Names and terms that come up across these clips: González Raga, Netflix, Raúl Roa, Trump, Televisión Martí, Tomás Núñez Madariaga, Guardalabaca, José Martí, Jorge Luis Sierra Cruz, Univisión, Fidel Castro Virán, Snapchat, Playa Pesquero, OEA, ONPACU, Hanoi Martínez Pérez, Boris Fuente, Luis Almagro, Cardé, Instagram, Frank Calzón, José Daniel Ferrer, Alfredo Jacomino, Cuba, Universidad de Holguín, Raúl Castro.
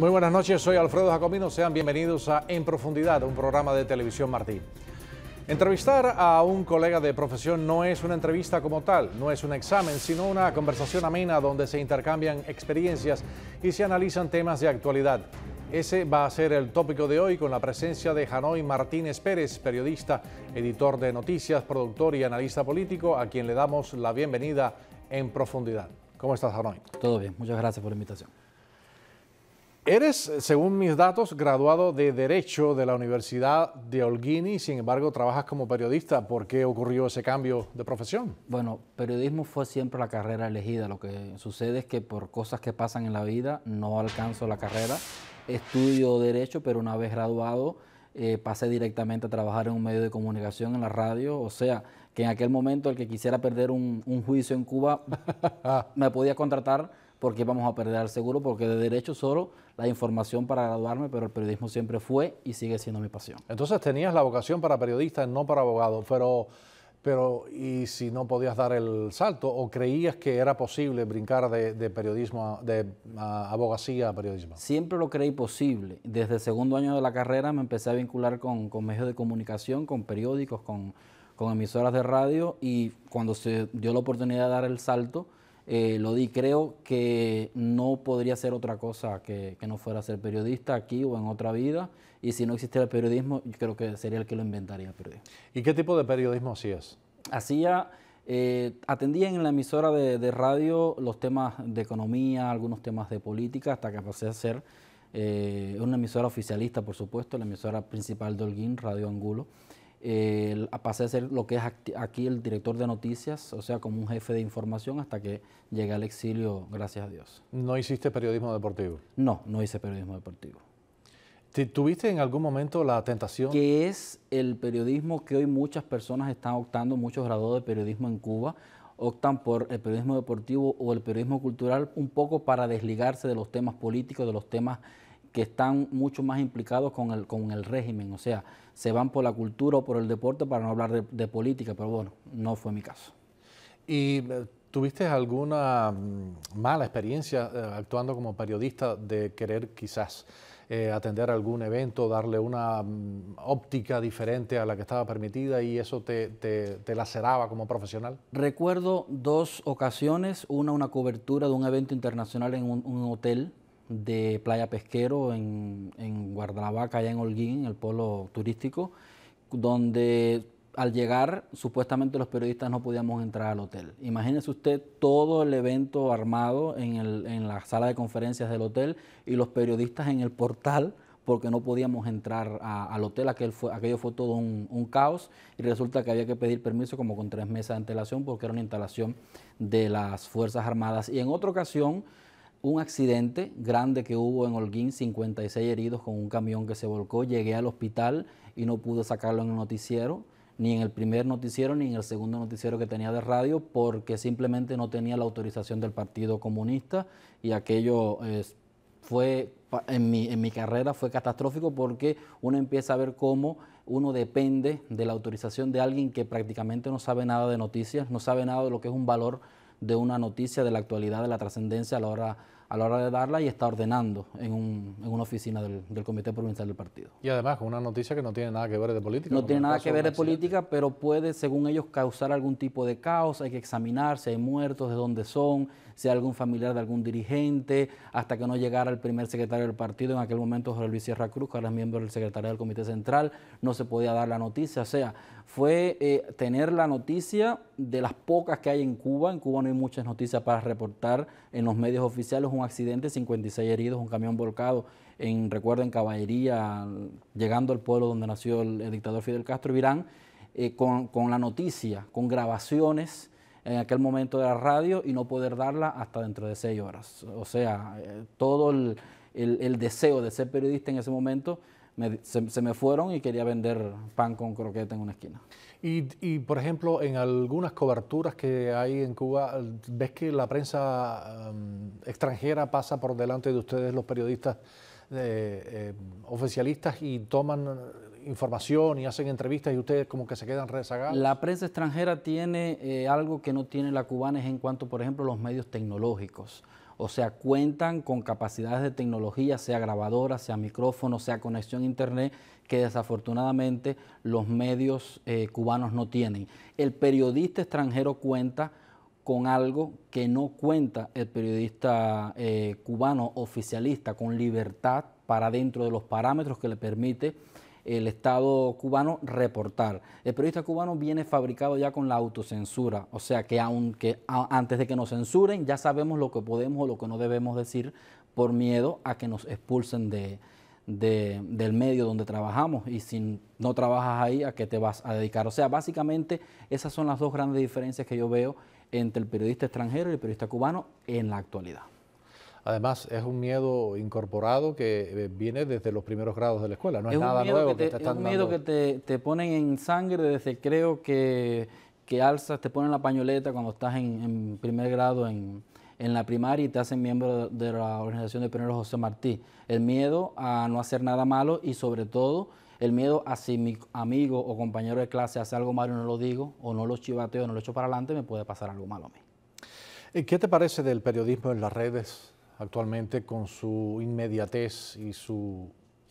Muy buenas noches, soy Alfredo Jacomino. Sean bienvenidos a En Profundidad, un programa de Televisión Martí. Entrevistar a un colega de profesión no es una entrevista como tal, no es un examen, sino una conversación amena donde se intercambian experiencias y se analizan temas de actualidad. Ese va a ser el tópico de hoy con la presencia de Hanoi Martínez Pérez, periodista, editor de noticias, productor y analista político, a quien le damos la bienvenida en Profundidad. ¿Cómo estás, Hanoi? Todo bien, muchas gracias por la invitación. Eres, según mis datos, graduado de Derecho de la Universidad de Holguín y, sin embargo, trabajas como periodista. ¿Por qué ocurrió ese cambio de profesión? Bueno, periodismo fue siempre la carrera elegida. Lo que sucede es que por cosas que pasan en la vida no alcanzo la carrera. Estudio Derecho, pero una vez graduado pasé directamente a trabajar en un medio de comunicación, en la radio. O sea, que en aquel momento el que quisiera perder un juicio en Cuba me podía contratar, porque íbamos a perder el seguro, porque de derecho solo la información para graduarme, pero el periodismo siempre fue y sigue siendo mi pasión. Entonces tenías la vocación para periodista, no para abogado, pero ¿y si no podías dar el salto o creías que era posible brincar de periodismo, de abogacía a periodismo? Siempre lo creí posible. Desde el segundo año de la carrera me empecé a vincular con medios de comunicación, con periódicos, con emisoras de radio, y cuando se dio la oportunidad de dar el salto, lo di. Creo que no podría ser otra cosa que no fuera ser periodista aquí o en otra vida. Y si no existiera el periodismo, yo creo que sería el que lo inventaría el periodismo. ¿Y qué tipo de periodismo hacías? Atendía en la emisora de radio los temas de economía, algunos temas de política, hasta que pasé a ser una emisora oficialista, por supuesto, la emisora principal de Holguín, Radio Angulo. Pasé a ser lo que es aquí el director de noticias, o sea, como un jefe de información, hasta que llegué al exilio, gracias a Dios. ¿No hiciste periodismo deportivo? No, no hice periodismo deportivo. ¿Tuviste en algún momento la tentación? Que es el periodismo que hoy muchas personas están optando, muchos graduados de periodismo en Cuba optan por el periodismo deportivo o el periodismo cultural, un poco para desligarse de los temas políticos, de los temas que están mucho más implicados con el régimen. O sea, se van por la cultura o por el deporte para no hablar de política, pero bueno, no fue mi caso. ¿Y tuviste alguna mala experiencia actuando como periodista de querer quizás atender algún evento, darle una óptica diferente a la que estaba permitida y eso te laceraba como profesional? Recuerdo dos ocasiones, una cobertura de un evento internacional en un hotel de Playa Pesquero en Guardalabaca, allá en Holguín, en el polo turístico, donde al llegar supuestamente los periodistas no podíamos entrar al hotel. Imagínese usted todo el evento armado en la sala de conferencias del hotel y los periodistas en el portal porque no podíamos entrar al hotel. Aquello fue todo un caos y resulta que había que pedir permiso como con 3 meses de antelación porque era una instalación de las Fuerzas Armadas. Y en otra ocasión, un accidente grande que hubo en Holguín, 56 heridos con un camión que se volcó. Llegué al hospital y no pude sacarlo en el noticiero, ni en el primer noticiero, ni en el segundo noticiero que tenía de radio, porque simplemente no tenía la autorización del Partido Comunista y aquello fue, en mi carrera fue catastrófico porque uno empieza a ver cómo uno depende de la autorización de alguien que prácticamente no sabe nada de noticias, no sabe nada de lo que es un valor de una noticia, de la actualidad, de la trascendencia a la hora de darla y está ordenando en una oficina del Comité Provincial del Partido. Y además con una noticia que no tiene nada que ver de política. No tiene nada que ver de política, pero puede, según ellos, causar algún tipo de caos. Hay que examinar si hay muertos, de dónde son, si hay algún familiar de algún dirigente, hasta que no llegara el primer secretario del partido, en aquel momento Jorge Luis Sierra Cruz, que ahora es miembro del secretario del Comité Central, no se podía dar la noticia. O sea, fue tener la noticia de las pocas que hay en Cuba. En Cuba no hay muchas noticias para reportar en los medios oficiales. Un accidente, 56 heridos, un camión volcado, recuerden, Caballería, llegando al pueblo donde nació el dictador Fidel Castro Virán, con la noticia, con grabaciones en aquel momento de la radio y no poder darla hasta dentro de 6 horas. O sea, todo el deseo de ser periodista en ese momento se me fueron y quería vender pan con croqueta en una esquina. Y por ejemplo, en algunas coberturas que hay en Cuba, ¿ves que la prensa extranjera pasa por delante de ustedes, los periodistas oficialistas, y toman información y hacen entrevistas y ustedes como que se quedan rezagados? La prensa extranjera tiene algo que no tiene la cubana, es en cuanto, por ejemplo, los medios tecnológicos. O sea, cuentan con capacidades de tecnología, sea grabadora, sea micrófono, sea conexión a internet, que desafortunadamente los medios cubanos no tienen. El periodista extranjero cuenta con algo que no cuenta el periodista cubano oficialista, con libertad para, dentro de los parámetros que le permite el Estado cubano, reportar. El periodista cubano viene fabricado ya con la autocensura, o sea que antes de que nos censuren ya sabemos lo que podemos o lo que no debemos decir, por miedo a que nos expulsen del medio donde trabajamos, y si no trabajas ahí, ¿a qué te vas a dedicar? O sea, básicamente esas son las dos grandes diferencias que yo veo entre el periodista extranjero y el periodista cubano en la actualidad. Además, es un miedo incorporado que viene desde los primeros grados de la escuela, no es nada nuevo que te están dando. Es un miedo que te ponen en sangre desde, creo que alzas, te ponen la pañoleta cuando estás en primer grado en la primaria, y te hacen miembro de la organización de Pioneros José Martí. El miedo a no hacer nada malo, y sobre todo el miedo a si mi amigo o compañero de clase hace algo malo y no lo digo, o no lo chivateo, no lo echo para adelante, me puede pasar algo malo a mí. ¿Y qué te parece del periodismo en las redes actualmente, con su inmediatez y su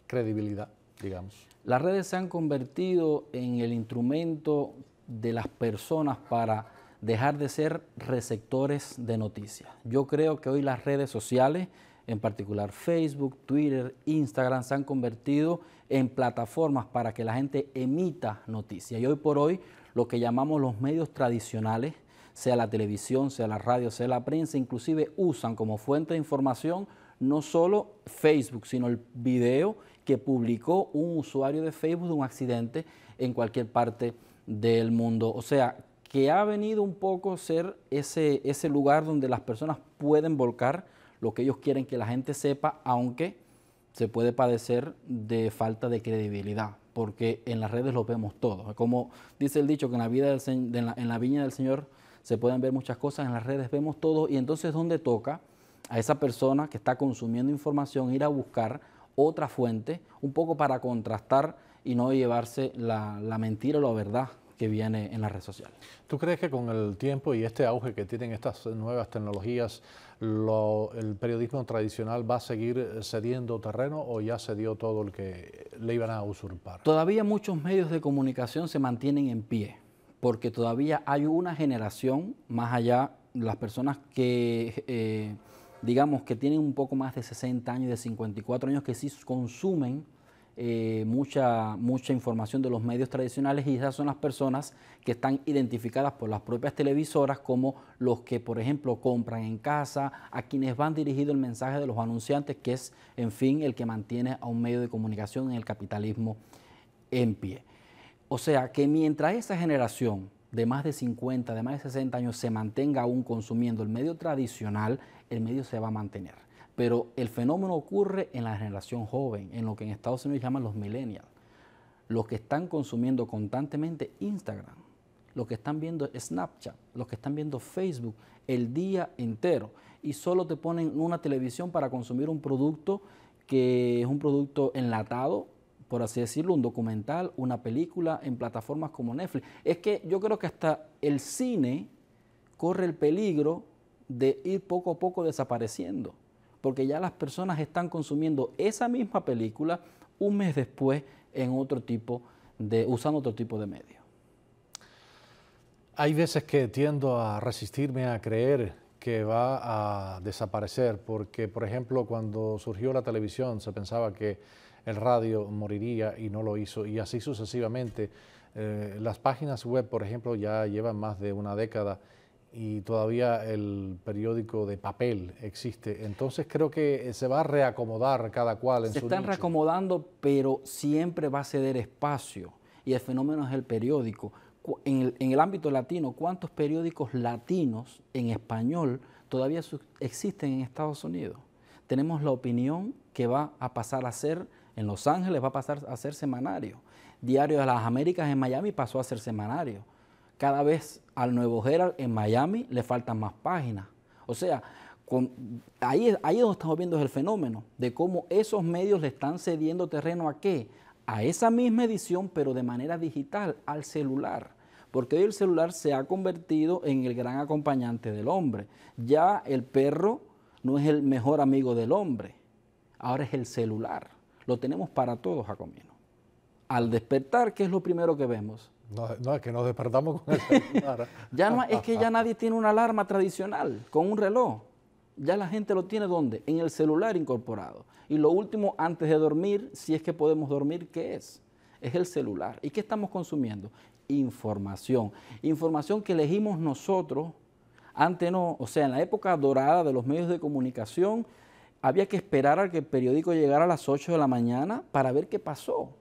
credibilidad, digamos? Las redes se han convertido en el instrumento de las personas para dejar de ser receptores de noticias. Yo creo que hoy las redes sociales, en particular Facebook, Twitter, Instagram, se han convertido en plataformas para que la gente emita noticias. Y hoy por hoy, lo que llamamos los medios tradicionales, sea la televisión, sea la radio, sea la prensa, inclusive usan como fuente de información no solo Facebook, sino el video que publicó un usuario de Facebook de un accidente en cualquier parte del mundo. O sea, que ha venido un poco a ser ese lugar donde las personas pueden volcar lo que ellos quieren que la gente sepa, aunque se puede padecer de falta de credibilidad, porque en las redes lo vemos todo. Como dice el dicho, que en la vida en la viña del Señor se pueden ver muchas cosas, en las redes vemos todo, y entonces donde toca a esa persona que está consumiendo información ir a buscar otra fuente, un poco para contrastar y no llevarse la mentira o la verdad que viene en las redes sociales. ¿Tú crees que con el tiempo y este auge que tienen estas nuevas tecnologías, el periodismo tradicional va a seguir cediendo terreno, o ya cedió todo el que le iban a usurpar? Todavía muchos medios de comunicación se mantienen en pie, porque todavía hay una generación más allá, las personas que, digamos, que tienen un poco más de 60 años, de 54 años, que sí consumen mucha información de los medios tradicionales, y esas son las personas que están identificadas por las propias televisoras como los que, por ejemplo, compran en casa, a quienes van dirigido el mensaje de los anunciantes, que es, en fin, el que mantiene a un medio de comunicación en el capitalismo en pie. O sea, que mientras esa generación de más de 50, de más de 60 años se mantenga aún consumiendo el medio tradicional, el medio se va a mantener. Pero el fenómeno ocurre en la generación joven, en lo que en Estados Unidos llaman los millennials, los que están consumiendo constantemente Instagram, los que están viendo Snapchat, los que están viendo Facebook el día entero, y solo te ponen una televisión para consumir un producto que es un producto enlatado, por así decirlo, un documental, una película en plataformas como Netflix. Es que yo creo que hasta el cine corre el peligro de ir poco a poco desapareciendo, porque ya las personas están consumiendo esa misma película un mes después en otro tipo usando otro tipo de medio. Hay veces que tiendo a resistirme a creer que va a desaparecer, porque, por ejemplo, cuando surgió la televisión se pensaba que el radio moriría y no lo hizo, y así sucesivamente. Las páginas web, por ejemplo, ya llevan más de una década y todavía el periódico de papel existe. Entonces creo que se va a reacomodar cada cual en su nicho. Se están reacomodando, pero siempre va a ceder espacio, y el fenómeno es el periódico. En el ámbito latino, ¿cuántos periódicos latinos en español todavía existen en Estados Unidos? Tenemos La Opinión, que va a pasar a ser en Los Ángeles, va a pasar a ser semanario. Diario de las Américas en Miami pasó a ser semanario. Cada vez al Nuevo Herald en Miami le faltan más páginas. O sea, ahí es donde estamos viendo el fenómeno de cómo esos medios le están cediendo terreno, ¿a qué? a esa misma edición, pero de manera digital, al celular. Porque hoy el celular se ha convertido en el gran acompañante del hombre. Ya el perro no es el mejor amigo del hombre, ahora es el celular. Lo tenemos para todos, Jacomino. Al despertar, ¿qué es lo primero que vemos? No, es que nos despertamos con el celular. Ya no, es que ya nadie tiene una alarma tradicional con un reloj. Ya la gente lo tiene, ¿dónde? En el celular incorporado. Y lo último, antes de dormir, si es que podemos dormir, ¿qué es? Es el celular. ¿Y qué estamos consumiendo? Información. Información que elegimos nosotros. Antes no, o sea, en la época dorada de los medios de comunicación, había que esperar a que el periódico llegara a las 8 de la mañana para ver qué pasó.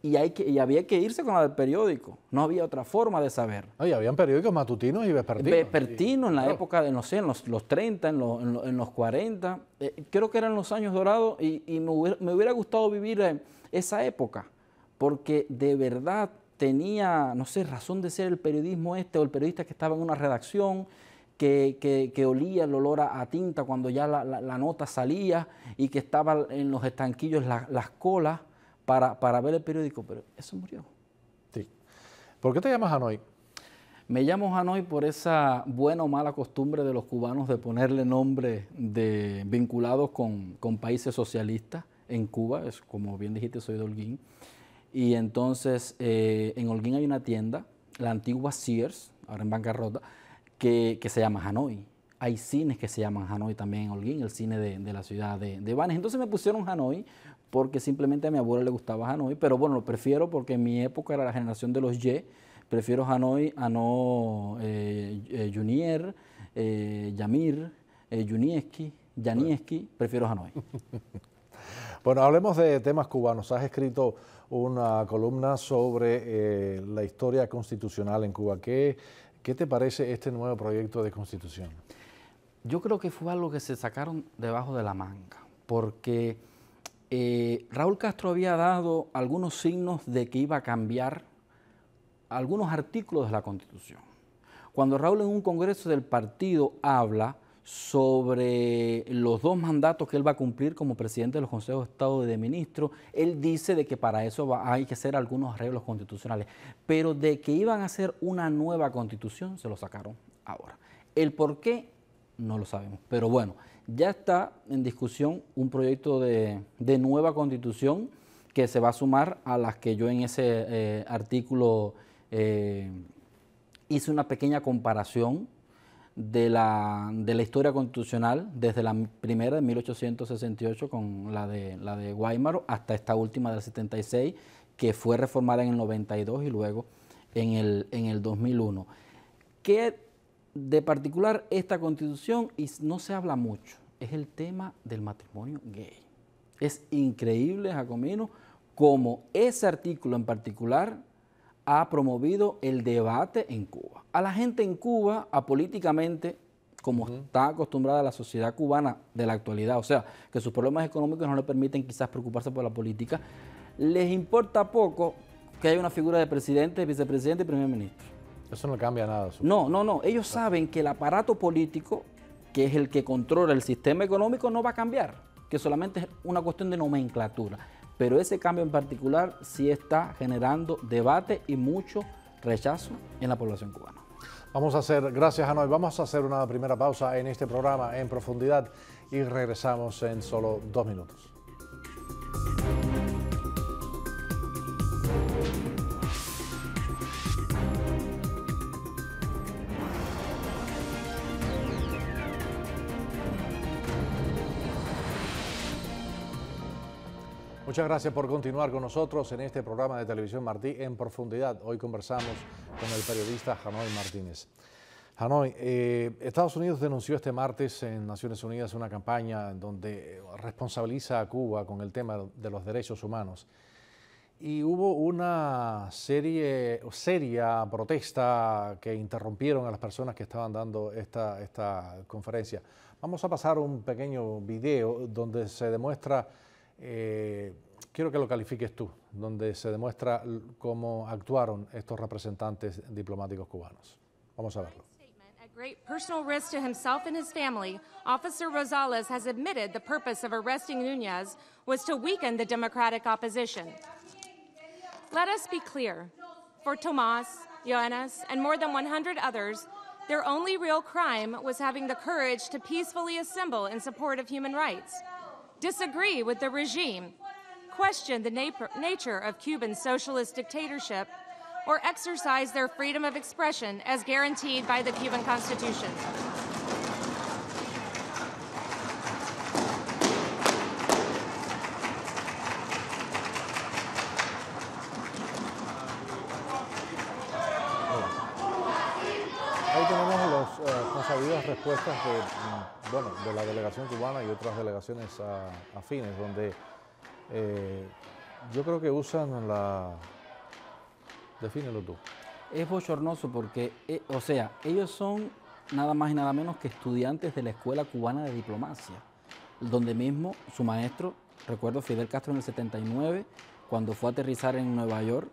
Y había que irse con la del periódico. No había otra forma de saber. Y habían periódicos matutinos y vespertinos. Vespertinos en la época de, no sé, en los 30, en los 40. Creo que eran los años dorados y me hubiera gustado vivir esa época. Porque de verdad tenía, no sé, razón de ser el periodismo o el periodista que estaba en una redacción, que olía el olor a tinta cuando ya la nota salía y que estaba en los estanquillos las colas. Para ver el periódico, pero eso murió. Sí. ¿Por qué te llamas Hanoi? Me llamo Hanoi por esa buena o mala costumbre de los cubanos de ponerle nombres vinculados con países socialistas en Cuba. Es, como bien dijiste, soy de Holguín. Y entonces en Holguín hay una tienda, la antigua Sears, ahora en bancarrota, que se llama Hanoi. Hay cines que se llaman Hanoi también en Holguín, el cine de la ciudad de Banes. Entonces me pusieron Hanoi porque simplemente a mi abuela le gustaba Hanoi, pero bueno, lo prefiero porque en mi época era la generación de los Y. Prefiero Hanoi a no Junier, Yamir, Janieski, prefiero Hanoi. Bueno, hablemos de temas cubanos. Has escrito una columna sobre la historia constitucional en Cuba. ¿Qué te parece este nuevo proyecto de constitución? Yo creo que fue algo que se sacaron debajo de la manga, porque Raúl Castro había dado algunos signos de que iba a cambiar algunos artículos de la Constitución. Cuando Raúl en un congreso del partido habla sobre los 2 mandatos que él va a cumplir como presidente de los Consejos de Estado y de Ministros, él dice de que para eso hay que hacer algunos arreglos constitucionales, pero de que iban a hacer una nueva constitución se lo sacaron ahora. El por qué no lo sabemos, pero bueno, ya está en discusión un proyecto de nueva constitución que se va a sumar a las que yo en ese artículo hice una pequeña comparación de la historia constitucional desde la primera de 1868 con la de Guaymaro hasta esta última del 76 que fue reformada en el 92 y luego en el 2001. ¿Qué de particular esta constitución? Y no se habla mucho, es el tema del matrimonio gay. Es increíble, Jacomino, cómo ese artículo en particular ha promovido el debate en Cuba. A la gente en Cuba, políticamente, como está acostumbrada la sociedad cubana de la actualidad, o sea, que sus problemas económicos no le permiten quizás preocuparse por la política, les importa poco que haya una figura de presidente, vicepresidente y primer ministro. Eso no cambia nada. No. Ellos saben que el aparato político, que es el que controla el sistema económico, no va a cambiar, que solamente es una cuestión de nomenclatura. Pero ese cambio en particular sí está generando debate y mucho rechazo en la población cubana. Gracias Hanoi, vamos a hacer una primera pausa en este programa en profundidad y regresamos en solo 2 minutos. Muchas gracias por continuar con nosotros en este programa de Televisión Martí en profundidad. Hoy conversamos con el periodista Hanoi Martínez. Hanoi, Estados Unidos denunció este martes en Naciones Unidas una campaña donde responsabiliza a Cuba con el tema de los derechos humanos. Y hubo una seria protesta que interrumpieron a las personas que estaban dando esta conferencia. Vamos a pasar un pequeño video donde se demuestra... quiero que lo califiques tú, donde se demuestra cómo actuaron estos representantes diplomáticos cubanos. Vamos a verlo. At great personal risk to himself and his family, Officer Rosales has admitted the purpose of arresting Núñez was to weaken the Democratic opposition. Let us be clear. For Tomás, Johannes, and more than 100 others, their only real crime was having the courage to peacefully assemble in support of human rights, disagree with the regime, question the nature of Cuban socialist dictatorship, or exercise their freedom of expression as guaranteed by the Cuban Constitution. Respuestas de, bueno, de la delegación cubana y otras delegaciones afines, donde yo creo que usan la... Defínelo tú. Es bochornoso porque, o sea, ellos son nada más y nada menos que estudiantes de la Escuela Cubana de Diplomacia, donde mismo su maestro, recuerdo Fidel Castro en el 79, cuando fue a aterrizar en Nueva York,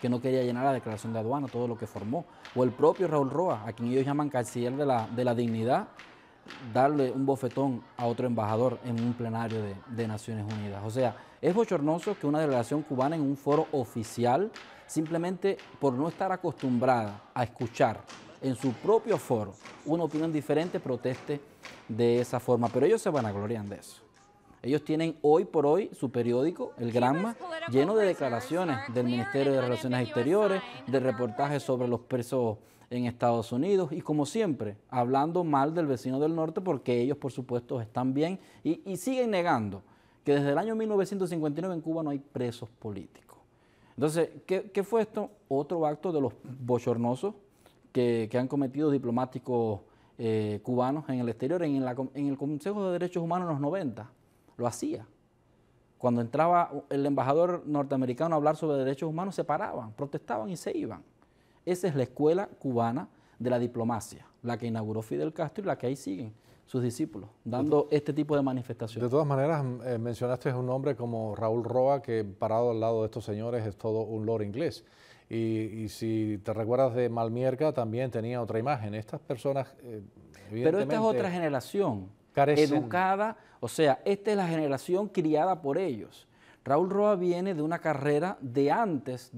que no quería llenar la declaración de aduana, todo lo que formó, o el propio Raúl Roa, a quien ellos llaman canciller de la dignidad, darle un bofetón a otro embajador en un plenario de Naciones Unidas. O sea, es bochornoso que una delegación cubana en un foro oficial, simplemente por no estar acostumbrada a escuchar en su propio foro una opinión diferente, proteste de esa forma. Pero ellos se vanaglorian de eso. Ellos tienen hoy por hoy su periódico, el Granma, lleno de declaraciones del Ministerio de Relaciones Exteriores, de reportajes sobre los presos en Estados Unidos y, como siempre, hablando mal del vecino del norte porque ellos, por supuesto, están bien y siguen negando que desde el año 1959 en Cuba no hay presos políticos. Entonces, ¿qué fue esto? Otro acto de los bochornosos que han cometido diplomáticos cubanos en el exterior, en el Consejo de Derechos Humanos en los 90. Lo hacía. Cuando entraba el embajador norteamericano a hablar sobre derechos humanos, se paraban, protestaban y se iban. Esa es la escuela cubana de la diplomacia, la que inauguró Fidel Castro y la que ahí siguen sus discípulos, dando este tipo de manifestaciones. De todas maneras, mencionaste a un hombre como Raúl Roa, que parado al lado de estos señores es todo un lord inglés. Y si te recuerdas de Malmierca, también tenía otra imagen. Estas personas, evidentemente... Pero esta es otra generación. Carecen. Educada, o sea, esta es la generación criada por ellos. Raúl Roa viene de una carrera de antes,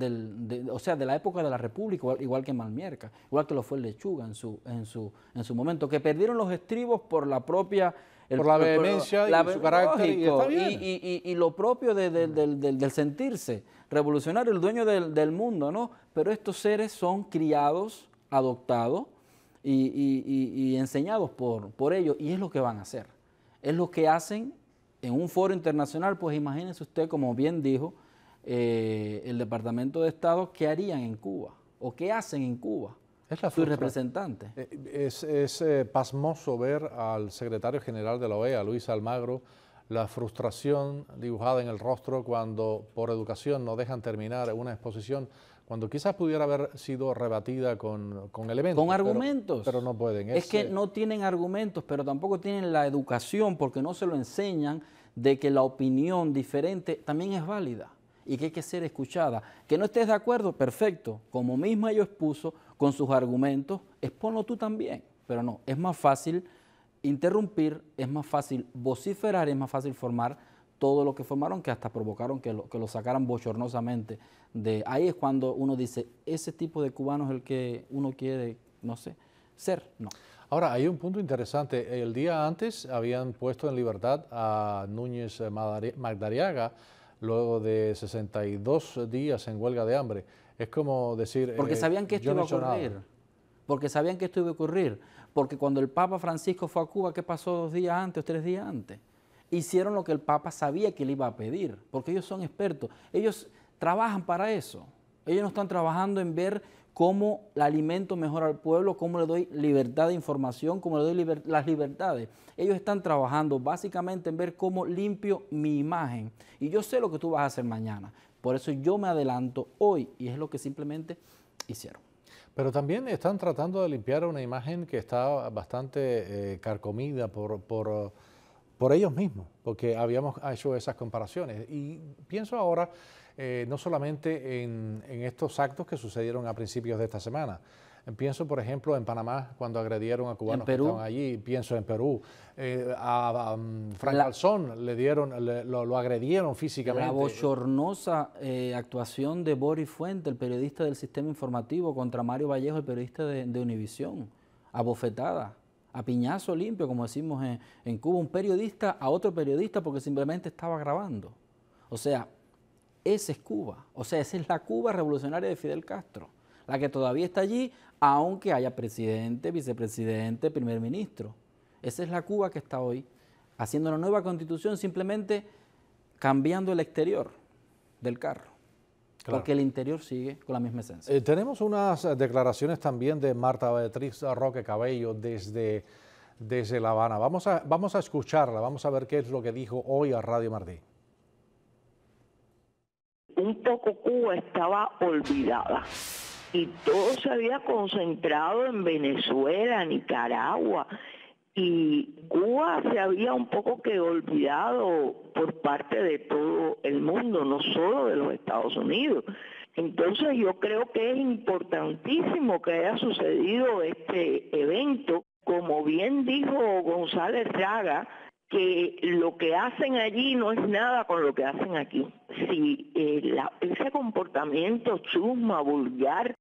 o sea, de la época de la República, igual que Malmierca, igual que lo fue el Lechuga en su momento, que perdieron los estribos por la propia... por la vehemencia y su carácter. Y lo propio del sentirse revolucionario, el dueño del mundo, ¿no? Pero estos seres son criados, adoptados, y enseñados por ellos, y es lo que van a hacer. Es lo que hacen en un foro internacional. Pues imagínense usted, como bien dijo el Departamento de Estado, ¿qué harían en Cuba? ¿O qué hacen en Cuba? Es la su representante. Es pasmoso ver al secretario general de la OEA, Luis Almagro, la frustración dibujada en el rostro cuando por educación no dejan terminar una exposición, cuando quizás pudiera haber sido rebatida con elementos. Con argumentos. Pero no pueden. Es que no tienen argumentos, pero tampoco tienen la educación, porque no se lo enseñan, de que la opinión diferente también es válida y que hay que ser escuchada. Que no estés de acuerdo, perfecto. Como mismo ellos expuso con sus argumentos, exponlo tú también. Pero no, es más fácil interrumpir, es más fácil vociferar, es más fácil formar todo lo que formaron, que hasta provocaron que lo sacaran bochornosamente. De ahí es cuando uno dice, ese tipo de cubano es el que uno quiere, no sé, ser. No. Ahora, hay un punto interesante. El día antes habían puesto en libertad a Núñez Madariaga, luego de 62 días en huelga de hambre. Es como decir... Porque sabían que esto iba a ocurrir. Porque sabían que esto iba a ocurrir. Porque cuando el Papa Francisco fue a Cuba, ¿qué pasó 2 días antes o 3 días antes? Hicieron lo que el Papa sabía que le iba a pedir, porque ellos son expertos. Ellos trabajan para eso. Ellos no están trabajando en ver cómo le alimento mejor al pueblo, cómo le doy libertad de información, cómo le doy las libertades. Ellos están trabajando básicamente en ver cómo limpio mi imagen. Y yo sé lo que tú vas a hacer mañana. Por eso yo me adelanto hoy, y es lo que simplemente hicieron. Pero también están tratando de limpiar una imagen que está bastante carcomida por ellos mismos, porque habíamos hecho esas comparaciones. Y pienso ahora no solamente en estos actos que sucedieron a principios de esta semana, Pienso, por ejemplo, en Panamá, cuando agredieron a cubanos que estaban allí. Pienso en Perú. A Frank Calzón lo agredieron físicamente. La bochornosa actuación de Boris Fuente, el periodista del Sistema Informativo, contra Mario Vallejo, el periodista de Univisión. A bofetada, a piñazo limpio, como decimos en Cuba. Un periodista a otro periodista porque simplemente estaba grabando. O sea, esa es Cuba. O sea, esa es la Cuba revolucionaria de Fidel Castro. La que todavía está allí, aunque haya presidente, vicepresidente, primer ministro. Esa es la Cuba que está hoy, haciendo una nueva constitución, simplemente cambiando el exterior del carro. Claro. Porque el interior sigue con la misma esencia. Tenemos unas declaraciones también de Marta Beatriz Roque Cabello desde La Habana. Vamos a escucharla, vamos a ver qué es lo que dijo hoy a Radio Martí. Un poco Cuba estaba olvidada. Y todo se había concentrado en Venezuela, Nicaragua, y Cuba se había un poco que olvidado por parte de todo el mundo, no solo de los Estados Unidos. Entonces yo creo que es importantísimo que haya sucedido este evento. Como bien dijo González Raga, que lo que hacen allí no es nada con lo que hacen aquí. Si ese comportamiento chusma, vulgar.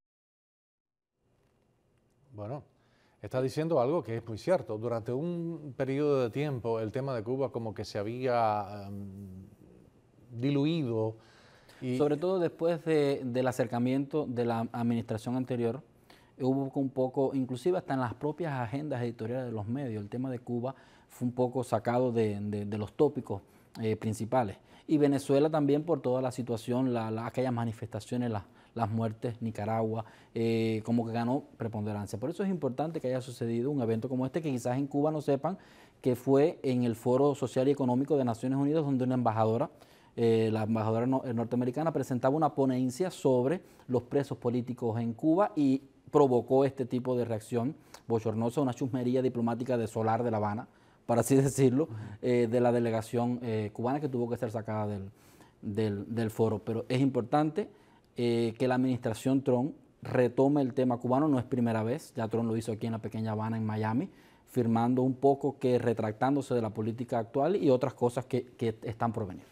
Bueno, está diciendo algo que es muy cierto. Durante un periodo de tiempo el tema de Cuba como que se había diluido. Y sobre todo después del acercamiento de la administración anterior, hubo un poco, inclusive hasta en las propias agendas editoriales de los medios, el tema de Cuba fue un poco sacado de los tópicos principales. Y Venezuela también por toda la situación, aquellas manifestaciones, las muertes, Nicaragua, como que ganó preponderancia. Por eso es importante que haya sucedido un evento como este, que quizás en Cuba no sepan que fue en el Foro Social y Económico de Naciones Unidas, donde una embajadora, la embajadora norteamericana, presentaba una ponencia sobre los presos políticos en Cuba y provocó este tipo de reacción bochornosa, una chusmería diplomática de solar de La Habana, por así decirlo, de la delegación cubana, que tuvo que ser sacada del foro. Pero es importante que la administración Trump retome el tema cubano. No es primera vez, ya Trump lo hizo aquí en la pequeña Habana, en Miami, firmando un poco que retractándose de la política actual y otras cosas que están por venir.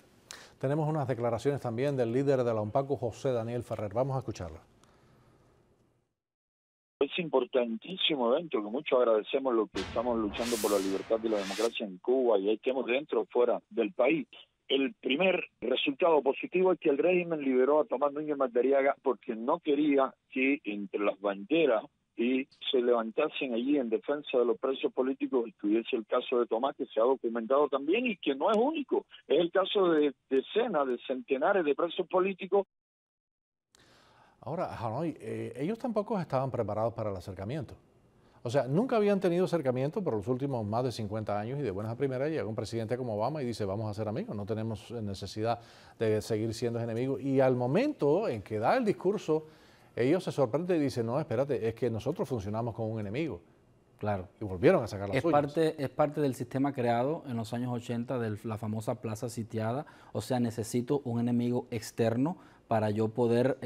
Tenemos unas declaraciones también del líder de la ONPACU, José Daniel Ferrer. Vamos a escucharla. Es importantísimo evento, que mucho agradecemos lo que estamos luchando por la libertad y la democracia en Cuba, y ahí estemos dentro o fuera del país. El primer resultado positivo es que el régimen liberó a Tomás Núñez Madariaga, porque no quería que entre las banderas y se levantasen allí en defensa de los presos políticos estuviese el caso de Tomás, que se ha documentado también y que no es único. Es el caso de decenas, de centenares de presos políticos. Ahora, Hanoi, ellos tampoco estaban preparados para el acercamiento. O sea, nunca habían tenido acercamiento por los últimos más de 50 años y de buenas a primeras llega un presidente como Obama y dice, vamos a ser amigos, no tenemos necesidad de seguir siendo enemigos. Y al momento en que da el discurso, ellos se sorprenden y dicen, no, espérate, es que nosotros funcionamos como un enemigo. Claro. Y volvieron a sacar las suyas. Es parte del sistema creado en los años 80 de la famosa plaza sitiada. O sea, necesito un enemigo externo para yo poder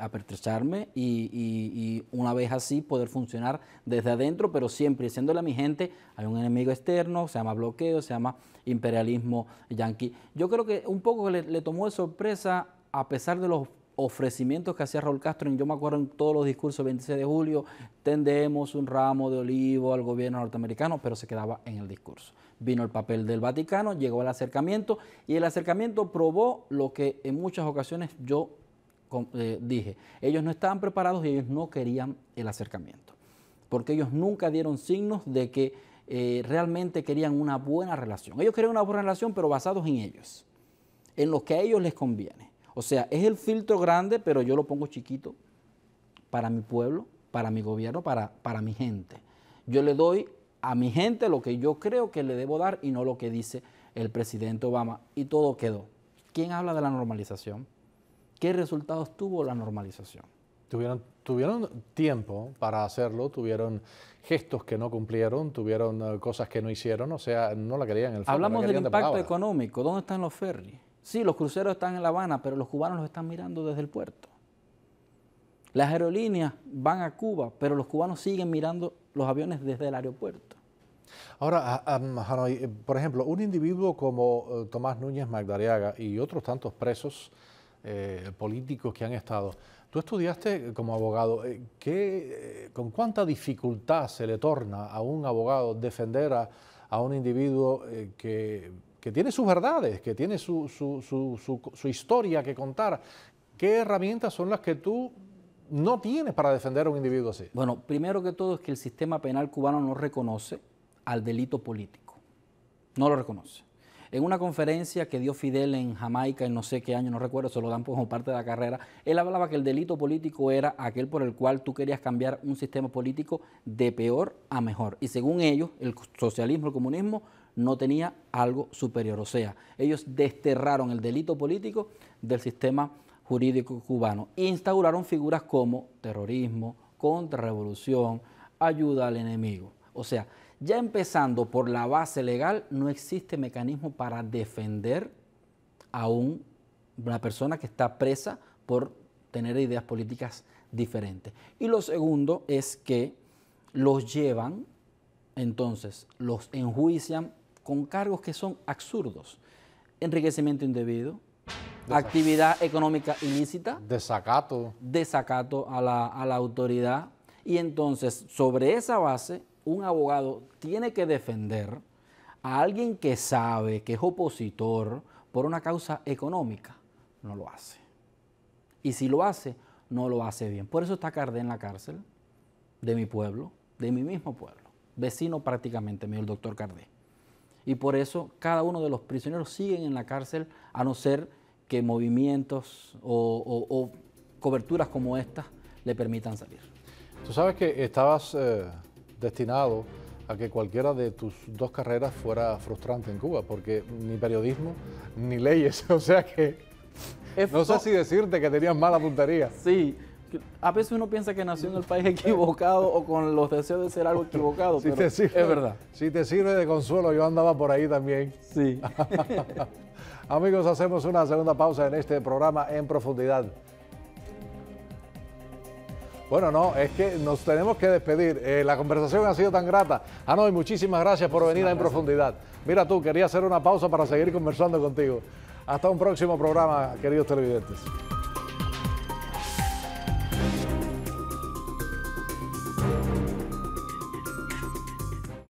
apertrecharme y una vez así poder funcionar desde adentro, pero siempre diciéndole a mi gente, hay un enemigo externo, se llama bloqueo, se llama imperialismo yanqui. Yo creo que un poco le tomó de sorpresa, a pesar de los ofrecimientos que hacía Raúl Castro, yo me acuerdo en todos los discursos, 26 de julio, tendemos un ramo de olivo al gobierno norteamericano, pero se quedaba en el discurso. Vino el papel del Vaticano, llegó el acercamiento, y el acercamiento probó lo que en muchas ocasiones yo dije. Ellos no estaban preparados y ellos no querían el acercamiento, porque ellos nunca dieron signos de que realmente querían una buena relación. Ellos querían una buena relación, pero basados en ellos, en lo que a ellos les conviene. O sea, es el filtro grande, pero yo lo pongo chiquito para mi pueblo, para mi gobierno, para mi gente. Yo le doy a mi gente lo que yo creo que le debo dar y no lo que dice el presidente Obama. Y todo quedó. ¿Quién habla de la normalización? ¿Qué resultados tuvo la normalización? Tuvieron tiempo para hacerlo, tuvieron gestos que no cumplieron, tuvieron cosas que no hicieron, o sea, no la querían en el fondo. Hablamos del impacto económico, ¿dónde están los ferries? Sí, los cruceros están en La Habana, pero los cubanos los están mirando desde el puerto. Las aerolíneas van a Cuba, pero los cubanos siguen mirando los aviones desde el aeropuerto. Ahora, Hanoi, por ejemplo, un individuo como Tomás Núñez Madariaga y otros tantos presos políticos que han estado, tú estudiaste como abogado, ¿con cuánta dificultad se le torna a un abogado defender a un individuo que tiene sus verdades, que tiene su historia que contar? ¿Qué herramientas son las que tú no tienes para defender a un individuo así? Bueno, primero que todo es que el sistema penal cubano no reconoce al delito político, no lo reconoce. En una conferencia que dio Fidel en Jamaica en no sé qué año, no recuerdo, se lo dan como parte de la carrera, él hablaba que el delito político era aquel por el cual tú querías cambiar un sistema político de peor a mejor. Y según ellos, el socialismo, el comunismo, no tenía algo superior. O sea, ellos desterraron el delito político del sistema jurídico cubano e instauraron figuras como terrorismo, contrarrevolución, ayuda al enemigo. O sea, ya empezando por la base legal, no existe mecanismo para defender a una persona que está presa por tener ideas políticas diferentes. Y lo segundo es que los llevan, entonces, los enjuician con cargos que son absurdos. Enriquecimiento indebido, actividad económica ilícita, desacato a la autoridad. Y entonces, sobre esa base, un abogado tiene que defender a alguien que sabe que es opositor por una causa económica. No lo hace. Y si lo hace, no lo hace bien. Por eso está Cardé en la cárcel de mi pueblo, de mi mismo pueblo, vecino prácticamente mío, el doctor Cardé. Y por eso cada uno de los prisioneros siguen en la cárcel, a no ser que movimientos o coberturas como estas le permitan salir. Tú sabes que estabas destinado a que cualquiera de tus dos carreras fuera frustrante en Cuba, porque ni periodismo ni leyes, o sea que no sé si decirte que tenías mala puntería. Sí, a veces uno piensa que nació en el país equivocado o con los deseos de ser algo equivocado, si pero sirve, es verdad. Si te sirve de consuelo, yo andaba por ahí también. Sí. Amigos, hacemos una segunda pausa en este programa En Profundidad. Bueno, no, es que nos tenemos que despedir. La conversación ha sido tan grata. Hanoi, muchísimas gracias por venir a En Profundidad. Mira tú, quería hacer una pausa para seguir conversando contigo. Hasta un próximo programa, queridos televidentes.